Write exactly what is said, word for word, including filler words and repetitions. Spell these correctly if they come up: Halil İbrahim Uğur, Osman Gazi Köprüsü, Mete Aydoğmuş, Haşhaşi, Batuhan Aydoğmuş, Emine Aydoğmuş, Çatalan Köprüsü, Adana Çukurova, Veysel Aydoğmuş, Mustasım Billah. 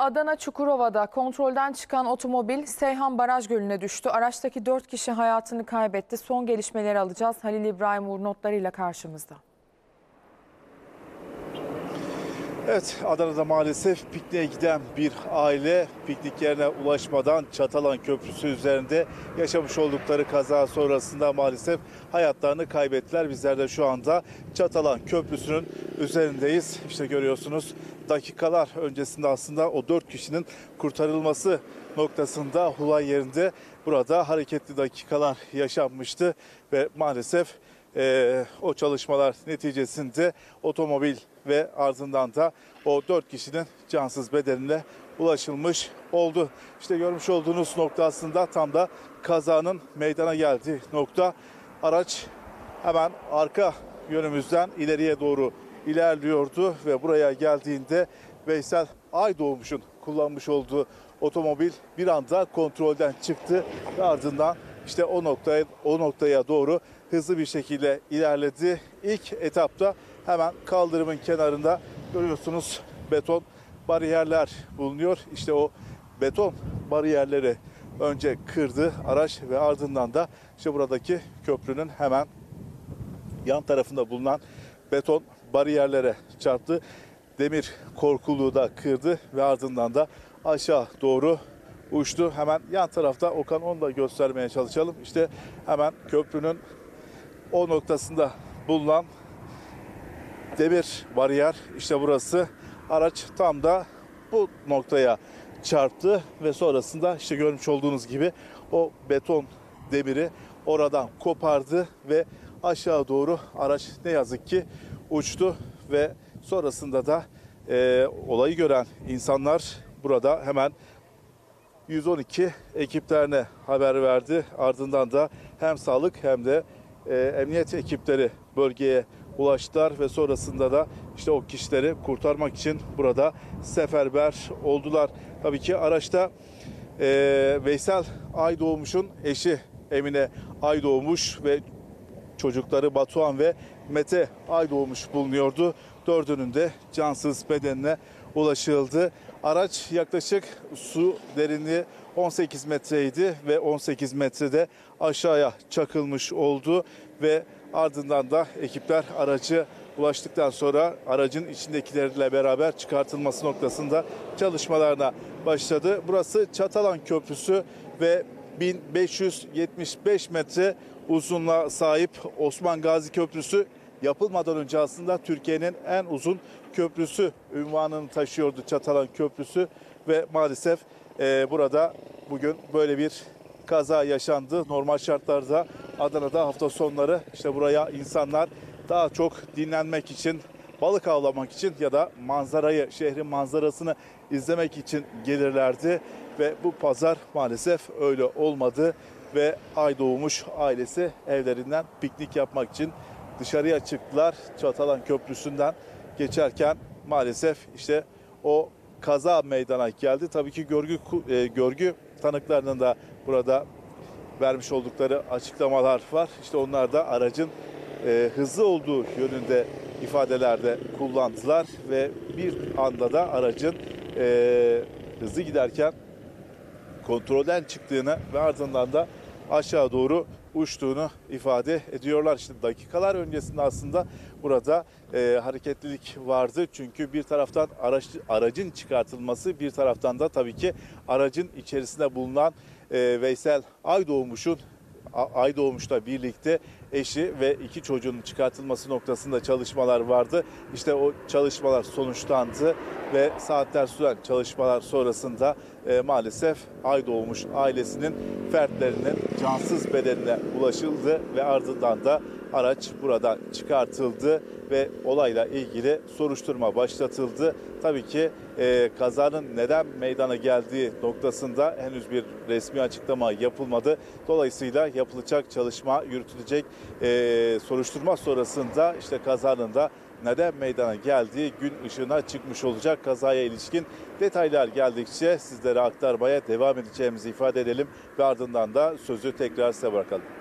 Adana Çukurova'da kontrolden çıkan otomobil Seyhan Baraj Gölü'ne düştü. Araçtaki dört kişi hayatını kaybetti. Son gelişmeleri alacağız. Halil İbrahim Uğur notlarıyla karşımızda. Evet, Adana'da maalesef pikniğe giden bir aile piknik yerine ulaşmadan Çatalan Köprüsü üzerinde yaşamış oldukları kaza sonrasında maalesef hayatlarını kaybettiler. Bizler de şu anda Çatalan Köprüsü'nün üzerindeyiz. İşte görüyorsunuz, dakikalar öncesinde aslında o dört kişinin kurtarılması noktasında hulay yerinde burada hareketli dakikalar yaşanmıştı ve maalesef Ee, o çalışmalar neticesinde otomobil ve ardından da o dört kişinin cansız bedenine ulaşılmış oldu. İşte görmüş olduğunuz nokta aslında tam da kazanın meydana geldiği nokta. Araç hemen arka yönümüzden ileriye doğru ilerliyordu ve buraya geldiğinde Veysel Aydoğmuş'un kullanmış olduğu otomobil bir anda kontrolden çıktı ve ardından işte o noktaya, o noktaya doğru hızlı bir şekilde ilerledi. İlk etapta hemen kaldırımın kenarında görüyorsunuz beton bariyerler bulunuyor. İşte o beton bariyerleri önce kırdı araç ve ardından da işte buradaki köprünün hemen yan tarafında bulunan beton bariyerlere çarptı. Demir korkuluğu da kırdı ve ardından da aşağı doğru uçtu. Hemen yan tarafta, Okan, onu da göstermeye çalışalım. İşte hemen köprünün o noktasında bulunan demir bariyer, işte burası. Araç tam da bu noktaya çarptı ve sonrasında işte görmüş olduğunuz gibi o beton demiri oradan kopardı ve aşağı doğru araç ne yazık ki uçtu ve sonrasında da e, olayı gören insanlar burada hemen yüz on iki ekiplerine haber verdi. Ardından da hem sağlık hem de Ee, emniyet ekipleri bölgeye ulaştılar ve sonrasında da işte o kişileri kurtarmak için burada seferber oldular. Tabii ki araçta e, Veysel Aydoğmuş'un eşi Emine Aydoğmuş ve çocukları Batuhan ve Mete Aydoğmuş bulunuyordu. Dördünün de cansız bedenine ulaşıldı. Araç yaklaşık su derinliği on sekiz metreydi ve on sekiz metrede aşağıya çakılmış oldu ve ardından da ekipler aracı ulaştıktan sonra aracın içindekilerle beraber çıkartılması noktasında çalışmalarına başladı. Burası Çatalan Köprüsü ve bin beş yüz yetmiş beş metre uzunluğa sahip Osman Gazi Köprüsü yapılmadan önce aslında Türkiye'nin en uzun köprüsü unvanını taşıyordu Çatalan Köprüsü ve maalesef e, burada bugün böyle bir kaza yaşandı. Normal şartlarda Adana'da hafta sonları işte buraya insanlar daha çok dinlenmek için, balık avlamak için ya da manzarayı, şehrin manzarasını izlemek için gelirlerdi ve bu pazar maalesef öyle olmadı ve Aydoğmuş ailesi evlerinden piknik yapmak için dışarıya çıktılar. Çatalan Köprüsü'nden geçerken maalesef işte o kaza meydana geldi. Tabii ki görgü e, görgü tanıklarının da burada vermiş oldukları açıklamalar var. İşte onlar da aracın e, hızlı olduğu yönünde ifadelerde kullandılar ve bir anda da aracın e, hızlı giderken kontrolden çıktığını ve ardından da aşağı doğru uçtuğunu ifade ediyorlar. İşte dakikalar öncesinde aslında burada e, hareketlilik vardı. Çünkü bir taraftan araç, aracın çıkartılması, bir taraftan da tabii ki aracın içerisinde bulunan e, Veysel Aydoğmuş'un Aydoğmuş'la birlikte eşi ve iki çocuğunun çıkartılması noktasında çalışmalar vardı. İşte o çalışmalar sonuçlandı ve saatler süren çalışmalar sonrasında e, maalesef Aydoğmuş ailesinin fertlerinin cansız bedenine ulaşıldı ve ardından da araç buradan çıkartıldı ve olayla ilgili soruşturma başlatıldı. Tabii ki e, kazanın neden meydana geldiği noktasında henüz bir resmi açıklama yapılmadı. Dolayısıyla yapılacak çalışma yürütülecek. E, soruşturma sonrasında işte kazanın da neden meydana geldiği gün ışığına çıkmış olacak. Kazaya ilişkin detaylar geldikçe sizlere aktarmaya devam edeceğimizi ifade edelim ve ardından da sözü tekrar size bırakalım.